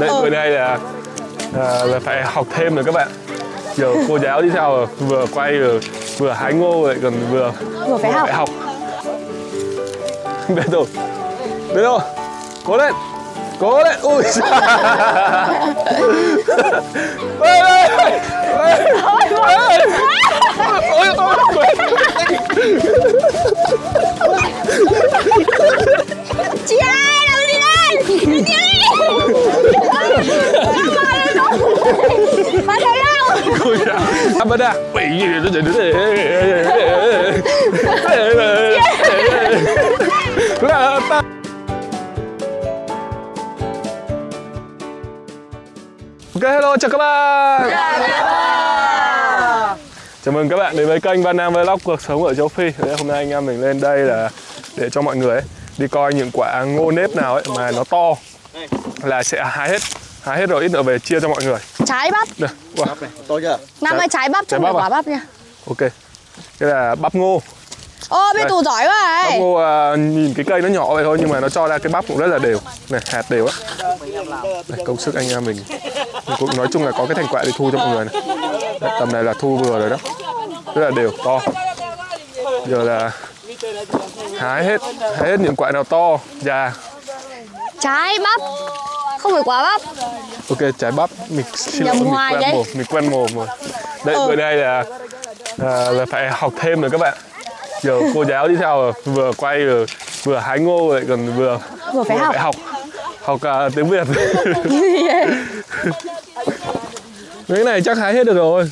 Đây, người đây là phải học thêm rồi các bạn. Giờ cô giáo đi sao vừa quay vừa hái ngô lại còn vừa phải học. Biết rồi. Biết rồi. Cố lên. Cố lên. Ui xa. Chị ơi, làm gì đây? Chị ơi. Bắt đầu đâu? Cô giáo. Bắt đầu đâu? Bị gì nó chạy nữa. Ok, hello, chào các bạn. Chào mừng các bạn đến với kênh Văn Nam Vlog cuộc sống ở Châu Phi. Hôm nay anh em mình lên đây là để cho mọi người ấy, đi coi những quả ngô nếp nào ấy mà nó to là sẽ hái hết rồi ít nữa về chia cho mọi người. Trái bắp. Được. Wow. Bắp này, to chưa? Nam ơi, trái bắp trong quả bắp nha. Ok. Đây là bắp ngô. Ô, bên tù giỏi quá ấy. Bắp ngô nhìn cái cây nó nhỏ vậy thôi nhưng mà nó cho ra cái bắp cũng rất là đều. Này, hạt đều á. Công sức anh em mình. Cũng nói chung là có cái thành quả để thu cho mọi người này. Đấy, tầm này là thu vừa rồi đó, rất là đều, to. Giờ là hái hết những quả nào to, già. Trái bắp, không phải quả bắp. Ok, trái bắp, mình xin lỗi, mình quen mồm rồi. Đấy, bữa nay là phải học thêm rồi các bạn. Giờ cô giáo đi theo vừa quay vừa hái ngô lại còn vừa phải học tiếng Việt. Mấy cái này chắc hái hết được rồi.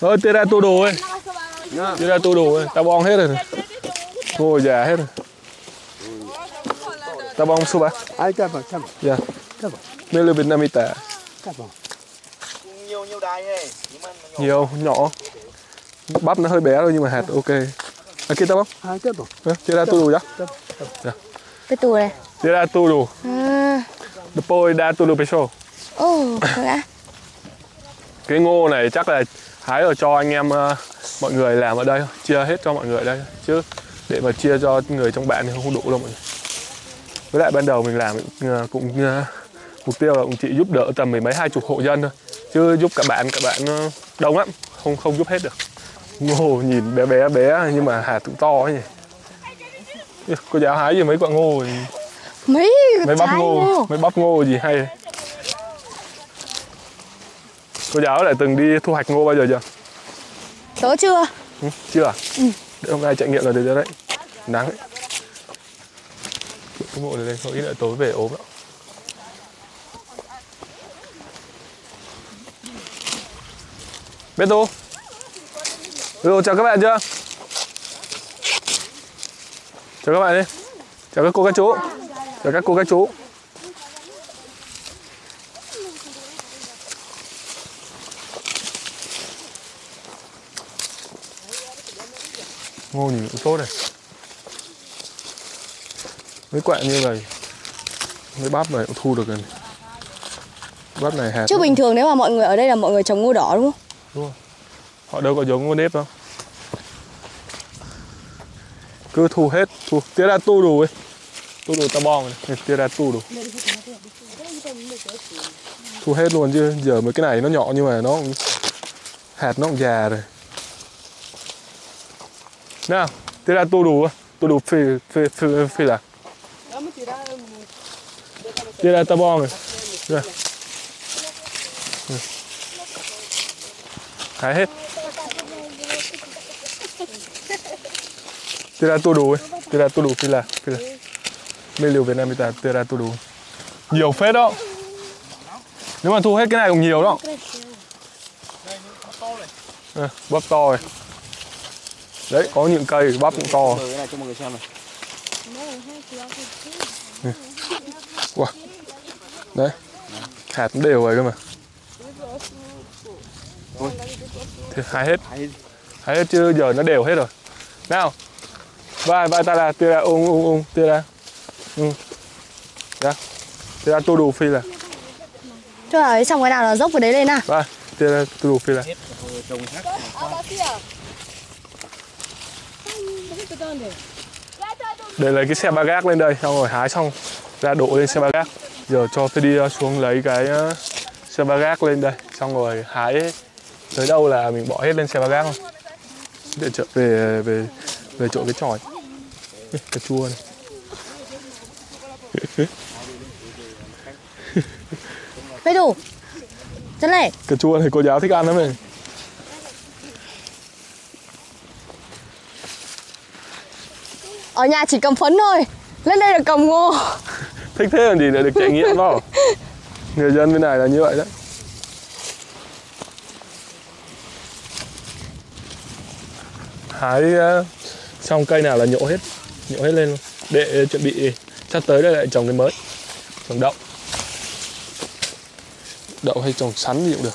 Thôi tê ra tô đồ ấy. Tê ra tô đồ ấy. Tao bong hết rồi. Ngô già hết rồi. Tao bong số 3. Ai tao bong xong. Dạ. Tao bong. Mê lưu Việt Nam y tả. Tao bong. Nhiều đài ấy. Nhiều, nhỏ. Bắp nó hơi bé thôi nhưng mà hạt ok. À kia tao bong. Ai tao bong. Tê ra tô đồ nhá. Dạ. Cái tù này. Tê ra tô đồ. Poi da tô đồ peso. Ồ, đã. Cái ngô này chắc là hái rồi cho anh em mọi người làm ở đây, chia hết cho mọi người ở đây chứ để mà chia cho người trong bạn thì không đủ đâu mọi người. Với lại ban đầu mình làm mục tiêu là cũng chỉ giúp đỡ tầm mười mấy 20 hộ dân thôi chứ giúp các bạn đông lắm, không giúp hết được. Ngô nhìn bé nhưng mà hạt cũng to ấy nhỉ. Cô giáo hái gì mấy quả ngô thì... mấy bắp ngô gì hay ấy. Cô giáo lại từng đi thu hoạch ngô bao giờ chưa? Tớ chưa. Ừ, chưa à? Ừ. Để hôm nay trải nghiệm là được đấy. Nắng ấy. Cái mộ này lên, không ít lại tối về ốm lắm. Beto. Beto chào các bạn chưa? Chào các bạn đi. Chào các cô các chú. Chào các cô các chú. Ngô nhìn cũng tốt này. Mấy quả như này, mấy bắp này cũng thu được rồi này. Bắp này hạt. Chứ bình thường nếu mà mọi người ở đây là mọi người trồng ngô đỏ đúng không? Đúng rồi. Họ đâu có giống ngô nếp đâu. Cứ thu hết, thu. Tia ra tu đủ ấy. Tu đủ ta bong này. Tia ra tu đủ. Thu hết luôn chứ. Giờ mấy cái này nó nhỏ nhưng mà nó cũng... hạt nó cũng già rồi. Nào, thế là tôi đủ phi là. Thế là ta bong rồi. Hái hết. Thế là tôi đủ phi là. Mấy liều Việt Nam ta thế là tôi đủ. Nhiều phết đó. Nếu mà thu hết cái này cũng nhiều đó. À, bắp to rồi. Đấy, có những cây bắp cũng to. Cái này cho mọi người xem này. Wow. Đấy. Hạt cũng đều rồi cơ mà. Thôi. Thì hái hết chứ giờ nó đều hết rồi. Nào. Vai ta là tira ung tira. Đó. Tira tu đủ phi là. Trời ơi, xong cái nào là dốc vào đấy lên à. Vai, tira tu đủ phi là. Để lấy cái xe ba gác lên đây, xong rồi hái xong ra đổ lên xe ba gác. Giờ cho tôi đi xuống lấy cái xe ba gác lên đây, xong rồi hái tới đâu là mình bỏ hết lên xe ba gác thôi. Để trở về chỗ cái tròi. Cà chua này. Mấy đủ. Chân này. Cà chua này cô giáo thích ăn lắm này. Ở nhà chỉ cầm phấn thôi, lên đây là cầm ngô. Thích thế làm gì để được trải nghiệm đó. Người dân bên này là như vậy đấy. Hái xong cây nào là nhổ hết lên luôn. Để chuẩn bị sắp tới đây lại trồng cái mới. Trồng đậu. Đậu hay trồng sắn thì cũng được.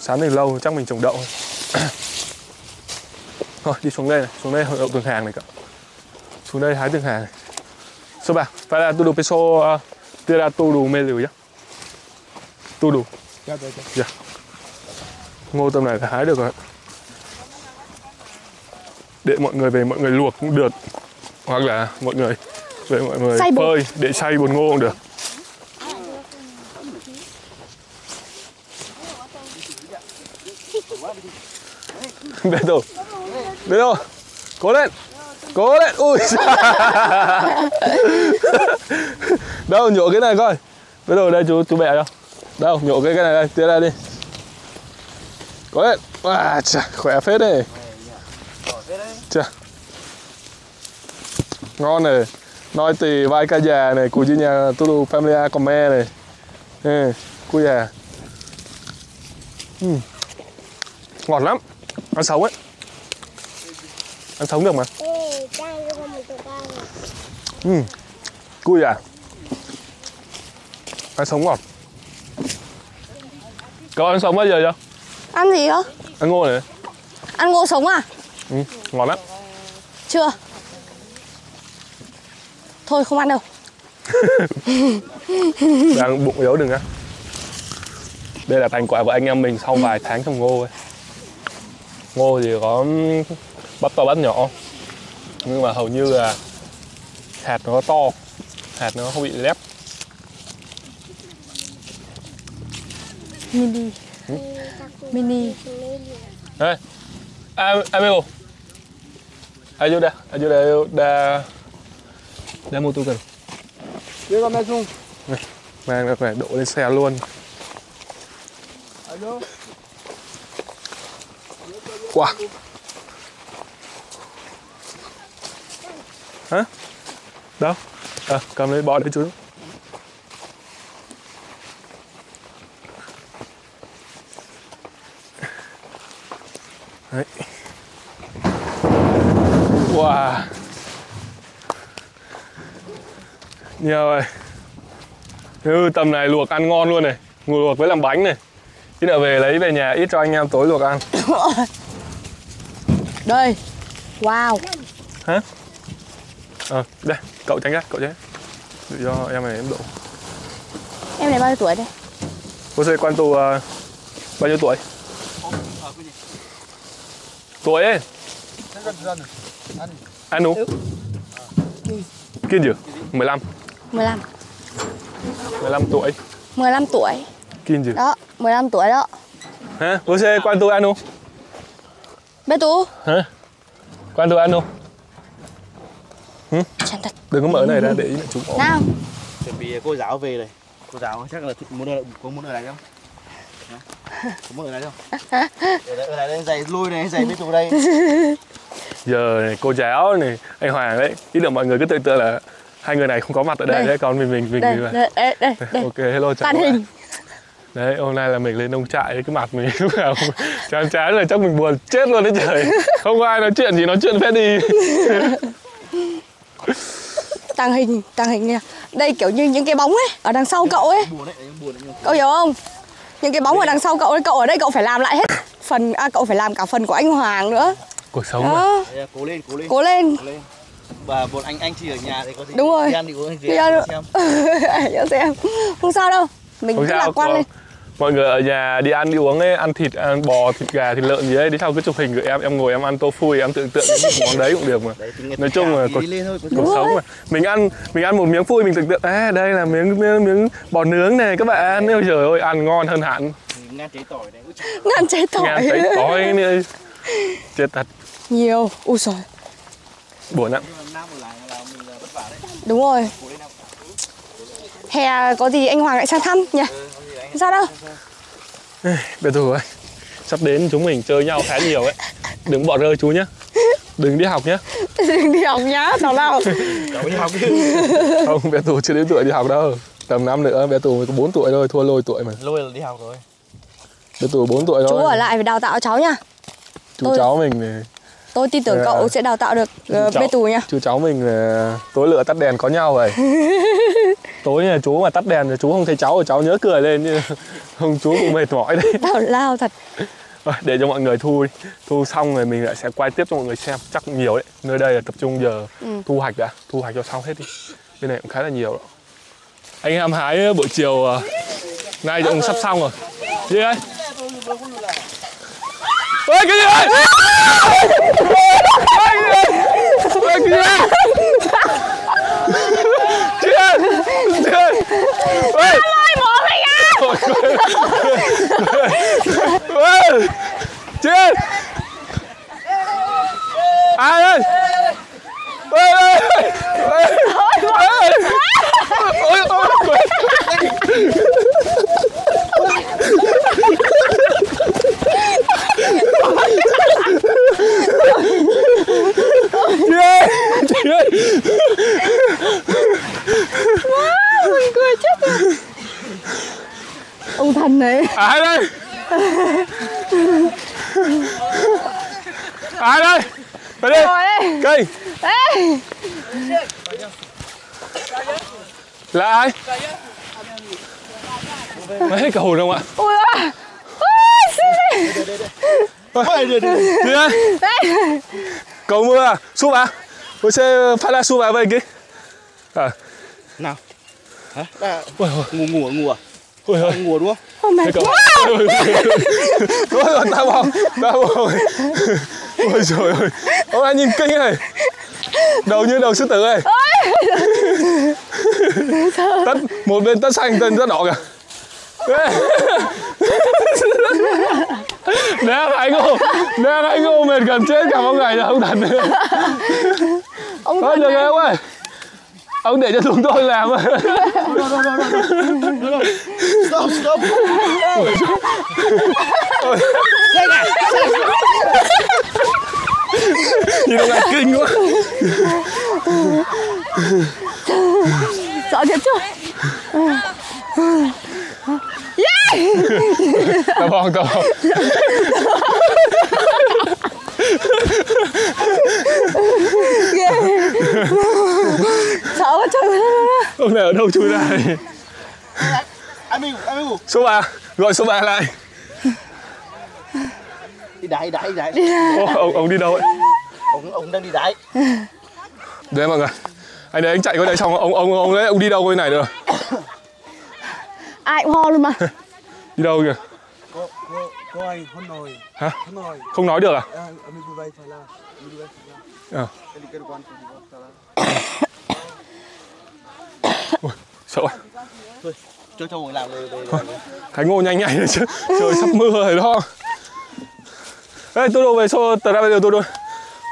Sắn thì lâu, chắc mình trồng đậu. Thôi đi xuống đây này, xuống đây đậu từng hàng này cậu. Xuống đây hái từng hàng này. Số bà, phải là tu đủ peso, tira tu đủ mê liều chứ. Tu đủ. Dạ. Ngô tầm này phải hái được rồi. Để mọi người về mọi người luộc cũng được. Hoặc là mọi người về mọi người phơi để xay bột ngô cũng được. Bé Tù, bé Tù, cố lên, ui đâu, nhổ cái này coi. Bé Tù, đây chú bẻ đâu. Đâu, nhổ cái này đây, tía ra đi. Cố lên, à, chà, khỏe phết đấy. Chà. Ngon này, nói tì vai ca già này, cùi chi nhà Tudu Familia Come này. Ừ, cùi già. Ngọt lắm, ăn sống ấy. Ăn sống được mà. Cui à. Ăn sống ngọt. Cậu ăn sống bao giờ chưa? Ăn gì cơ? Ăn ngô này. Ăn ngô sống à? Ừ, ngọt lắm. Chưa. Thôi không ăn đâu. Đang bụng yếu đừng ăn. Đây là thành quả của anh em mình sau vài tháng trồng ngô ấy. Ngô thì có bắp to bắp nhỏ, nhưng mà hầu như là hạt nó to, hạt nó không bị lép. Mini. Mini. Đây. Amigo. Ayuda. Đây mua tôi cần. Đưa con mang xuống. Mang nó phải đổ lên xe luôn. Alo. Wow. Hả? Đâu? À, cầm lấy bỏ đấy chú. Đấy. Wow. Nhiều rồi. Ừ, tầm này luộc ăn ngon luôn này. Ngồi luộc với làm bánh này. Chứ nào về lấy về nhà ít cho anh em tối luộc ăn. Đây. Wow. Hả? Ờ, đây, cậu tránh ra, cậu tránh. Để cho em này em đổ. Em này bao nhiêu tuổi đây? Cô sẽ quan tù bao nhiêu tuổi? Tuổi ấy. Anh đúng. Kia chưa? 15. 15. 15 tuổi. 15 tuổi. Kia chưa? Đó, 15 tuổi đó. Hả? Cô sẽ quan tù anh đúng. Bé Tú. Hả? Quan tôi ăn không? Hử? Đừng có mở này ra để ý chúng con. Nào. Chuẩn bị cô giáo về này. Cô giáo chắc là muốn ở lại không? Có muốn ở lại không? Ở lại đây giày lui này, giày với tụi đây. Giờ này, cô giáo này, anh Hoàng đấy. Ít được mọi người cứ tưởng tượng là hai người này không có mặt ở đây đấy, còn mình đây, như vậy. Đây. Ok, hello chào các bạn. Đấy, hôm nay là mình lên nông trại đấy, cái mặt mình lúc nào chán chán là chắc mình buồn chết luôn đấy trời. Không ai nói chuyện gì, nói chuyện phết đi. Tàng hình nè. Đây kiểu như những cái bóng ấy, ở đằng sau cậu ấy. Cậu hiểu không? Những cái bóng ở đằng sau cậu ấy, cậu ở đây cậu phải làm lại hết phần, cậu phải làm cả phần của anh Hoàng nữa. Cuộc sống đó. Mà. Cố lên. Và một anh chị ở nhà thì có gì. Đúng rồi. Đi ăn thì uống gì, xem. Không sao đâu. Mình cứ lạc quan lên. Mọi người ở nhà đi ăn đi uống ấy, ăn thịt, ăn bò, thịt gà, thịt lợn gì ấy, đi sau cứ chụp hình gửi em ngồi em ăn tofu, em tưởng tượng những món đấy cũng được mà. Nói chung là cuộc sống mà. Mình ăn một miếng phui mình tưởng tượng, đây là miếng bò nướng này các bạn. Ôi trời ơi, ăn ngon hơn hẳn. Ngàn trái tỏi đấy. Ngàn trái tỏi. Ngàn trái tỏi nữa. Chết thật. Nhiều. Ui trời. Buồn lắm. Đúng rồi. Hè có gì anh Hoàng lại sang thăm nhỉ? Sao đâu? Biệt thủ ơi, sắp đến chúng mình chơi nhau khá nhiều ấy. Đừng bỏ rơi chú nhá. Đừng đi học nhá. Đừng đi học nhá, cháu nào? Cháu đi học chứ. Không, Biệt thủ chưa đến tuổi đi học đâu. Tầm năm nữa, Biệt thủ mới có 4 tuổi thôi, thua Lôi tuổi mà. Lôi là đi học rồi. Biệt thủ 4 tuổi rồi. Chú ở lại phải đào tạo cháu nha. Cháu mình thì... Tôi tin tưởng cậu sẽ đào tạo được Biệt thủ nha. Chú cháu mình tối lửa tắt đèn có nhau rồi. Tối này chú mà tắt đèn thì chú không thấy cháu rồi cháu nhớ cười lên chứ không chú cũng mệt mỏi đấy. Tào lao thật. Để cho mọi người thu xong rồi mình lại sẽ quay tiếp cho mọi người xem, chắc cũng nhiều đấy. Nơi đây là tập trung giờ thu hoạch đã, thu hoạch cho xong hết đi. Bên này cũng khá là nhiều đó. Anh hàm hái buổi chiều nay cũng sắp xong rồi. Gì đấy? Ôi cái gì đấy? Ôi cái gì đấy? Ôi bỏ mày ra. Ôi. Chết. Ai ơi. Ôi ơi. Ôi ôi. Ông thần đấy. Ai đây? Ai đây? Phải đi. Cây. Là ai? Mấy cầu hồn không ạ? Ui ơi. Cầu mưa à? Súp à? Tôi sẽ phát ra súp vào vậy kì. Nào. Hả? Ngủ à? Ôi ơi, ngủ đúng không? Ôi cậu. Đúng rồi, tao bò. Ôi trời ơi. Ông anh nhìn kinh này. Đầu như đầu sư tử này. Tất, một bên tất xanh, tên rất đỏ kìa. Đang anh ngô mệt gần chết cả một ngày rồi, ông thật. Ông thật được em ơi. Ông để cho chúng tôi làm ơi. Stop. Nhìn ông này kinh quá. Sợ thiệt chưa? Yeah! Tao bong. Sợ quá trời ơi. Ông này ở đâu chui ra đây? Anh Minh. Số 3, gọi số 3 lại. Đi đáy. Ông đi đâu ấy? Ông đang đi đáy. Đấy mọi người. Anh đấy anh chạy qua đây xong ông đấy ông đi đâu cái này được. Ai cũng ho luôn mà. Đi đâu kìa? Cô ơi, hôn nồi. Hả? Hôn nồi. Không nói được à? Ôi, sợ quá. Thôi, cho Châu làm rồi. Thái Ngô nhanh đấy chứ. Trời sắp mưa rồi đó. Ê, tôi đồ về xô, tờ ra bây giờ tôi đồ.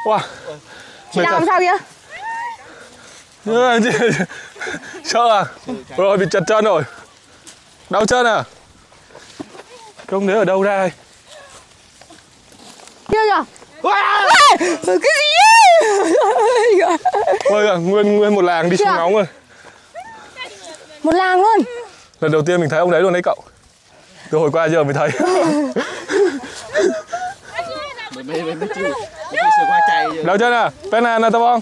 Wow. Chị làm sao kìa? Sợ à? Rồi, bị chật chân rồi. Đau chân à? Không đấy ở đâu ra đây? Kia kìa. Cái gì ấy? Ôi nguyên một làng đi xuống nóng rồi. Một làng luôn. Lần đầu tiên mình thấy ông đấy luôn đấy cậu. Từ hồi qua giờ mình thấy. Đau chân à? Pena là tao bong.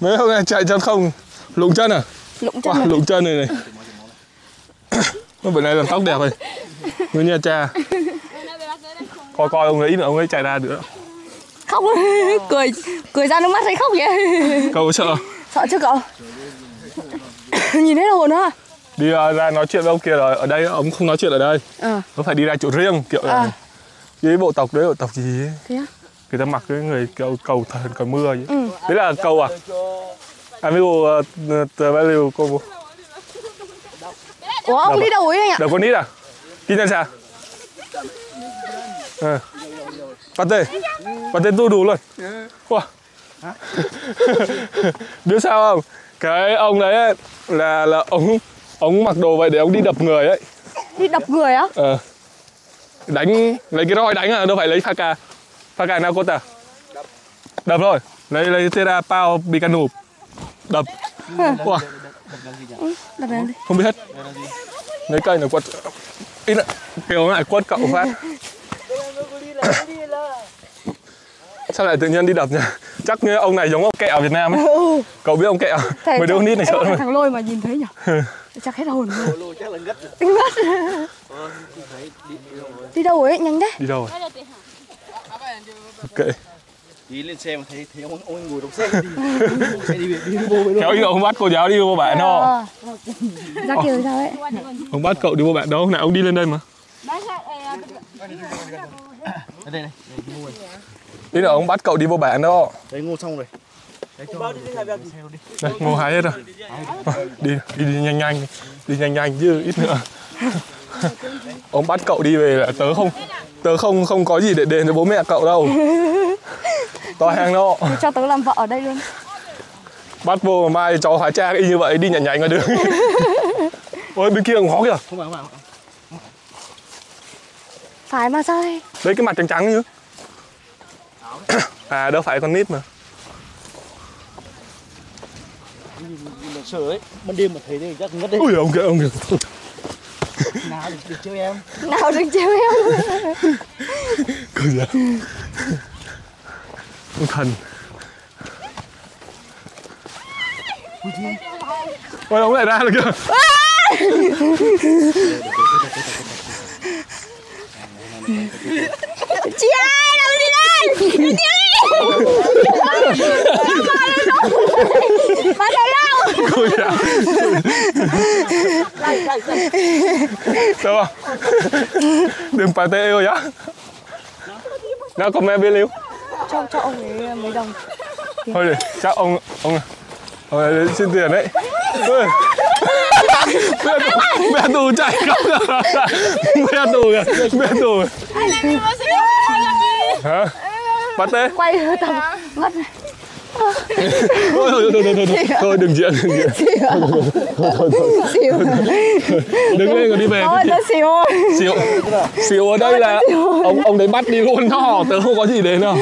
Mấy hôm nay chạy chân không? Lụng chân à? Lụng chân này. Bữa nay làm tóc đẹp rồi. Người Nha Cha. Coi ông ấy nữa, ông ấy chạy ra nữa. Khóc cười ra nước mắt thấy khóc vậy. Cậu sợ. Sợ chứ cậu. Nhìn thấy hồn ha. Đi ra nói chuyện với ông kia rồi, ở đây ông không nói chuyện ở đây. Ông phải đi ra chỗ riêng kiểu này. Với bộ tộc đấy, bộ tộc gì ấy. Thế á? Người ta mặc cái người kiểu cầu thần cầu mưa vậy. Đấy là cầu à? Amigo tờ value cô. Ủa ông đi đâu ấy anh ạ? Đâu con nít à? Kinh nhân sao? Pate tu đủ luôn. Wow. Biết sao không? Cái ông đấy ấy, là ông mặc đồ vậy để ông đi đập người ấy. Đi đập người á? Đánh lấy cái roi đánh à, đâu phải lấy Phaka. Phaka nào cô ta? Đập rồi. Lấy Tera Pao Bicanu. Đập. Wow. Đập gì? Không biết hết. Lấy cây này quật. Ít ạ. Kiểu lại quất cậu phát. Sao lại tự nhiên đi đập nhỉ? Chắc như ông này giống ông Kẹo Việt Nam ấy. Cậu biết ông Kẹo? Mấy đứa con nít này sợ lắm. Thằng Lôi mà nhìn thấy nhỉ? Chắc hết hồn luôn. Chắc là ngất. Đi đâu ấy? Nhanh đấy. Đi đâu rồi? Ok. Đi lên xe mà thấy ông ngồi trong xe đi. Kéo ý ông bắt cô giáo đi vô bạn đó. Ra kia rồi sao ấy? Ông bắt cậu đi vô bạn đó, hôm nào ông đi lên đây mà. Đây này. Ý là ông bắt cậu đi vô bản đó. Đấy ngô xong rồi. Đây ngô hái hết rồi. Đi nhanh. Đi nhanh chứ ít nữa. Ông bắt cậu đi về là tớ không có gì để đền cho bố mẹ cậu đâu. To hàng đó. Cho tớ làm vợ ở đây luôn. Bắt vô mai cháu hóa trang y như vậy đi nhảy ngoài đường. Ôi bên kia còn khó kìa. Phải mà sao đây? Đấy cái mặt trắng chứ. À đâu phải con nít mà. Sợ ấy, ban đêm mà thấy thì chắc ngất đấy. Ui ông kìa. Nào đừng trêu em. Cô già. Ông thần. Ôi ông lại ra rồi kìa. Chị ơi, làm gì đây? Đi đi. Bà thấy đâu? Cô già. Sao à? Đừng bà tê yêu nhá. Nào comment bên liu. Cho ông ấy mấy đồng. Thôi để chắc ông ấy đến xin tiền đấy. Mẹ tù chạy không được. Mẹ tù. Hả? Bắt đấy. Quay tầm mất này. Thôi đừng diễn. Thôi. Đứng lên rồi đi về. Thôi tớ xỉu. Xỉu ở đây là ông đấy bắt đi luôn đó. Tớ không có gì đến đâu.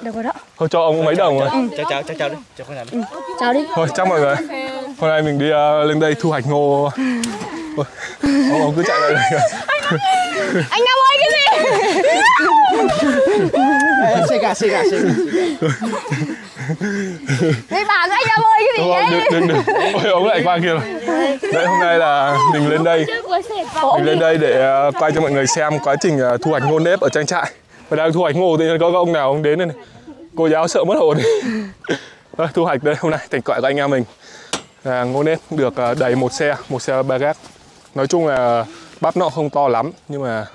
Được rồi đó. Thôi cho ông mấy đồng rồi. Chào đi. Chào đi. Thôi chào mọi người. Hôm nay mình đi lên đây thu hoạch ngô. Ông cứ chạy lại đây. Anh Nam ơi cái gì? Xe gà. Đây bà anh Nam ơi cái gì đấy? Đừng. Ôi ông lại qua kia rồi. Đấy hôm nay là mình lên đây. Mình lên đây để quay cho mọi người xem quá trình thu hoạch ngô nếp ở trang trại. Và đang thu hoạch ngô thì có ông nào ông đến đây này. Cô giáo sợ mất hồn. Thu hoạch đây hôm nay thành quả của anh em mình. Ngô nếp được đầy một xe ba gác. Nói chung là bắp nó không to lắm nhưng mà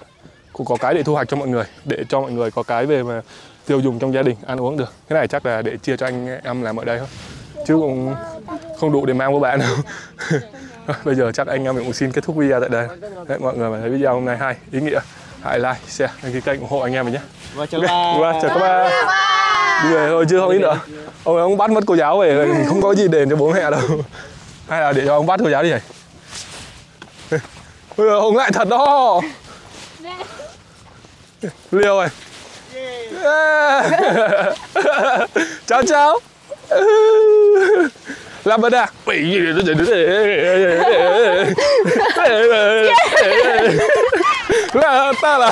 cũng có cái để thu hoạch cho mọi người, để cho mọi người có cái về mà tiêu dùng trong gia đình, ăn uống được. Cái này chắc là để chia cho anh em làm ở đây thôi, chứ cũng không đủ để mang với bạn đâu. Bây giờ chắc anh em mình cũng xin kết thúc video tại đây. Đấy, mọi người mà thấy video hôm nay hay, ý nghĩa, hãy like, share, đăng ký kênh ủng hộ anh em mình nhé. Chào các bạn. Đi về thôi chứ không ít nữa. Ông bắt mất cô giáo về, mình không có gì đền cho bố mẹ đâu. Hay là để cho ông bắt cô giáo đi vậy? Ông lại thật đó. Liều rồi. Chào. Làm bữa nào. Ta là.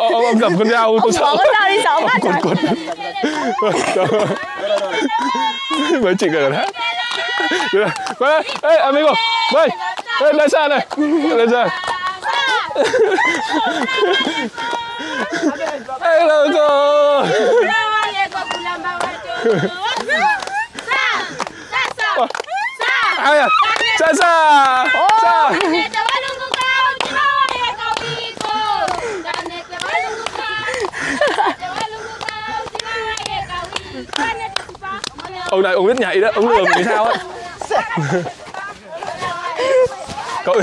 Ông cầm con dao, tôi sợ. Con dao đi sợ. Mấy chị cười hết. Ê, amigo, đây, lên xe này, lên xe. Hello cô. Ông này ông biết nhảy đó, ông lừa mình sao á. Cậu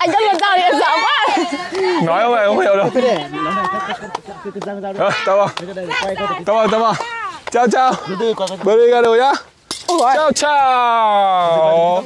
làm sao thì em sợ quá. Nói không này không hiểu đâu. Tao vào. Chào chào. Bơi đi ra đồ nhá. Chào chào.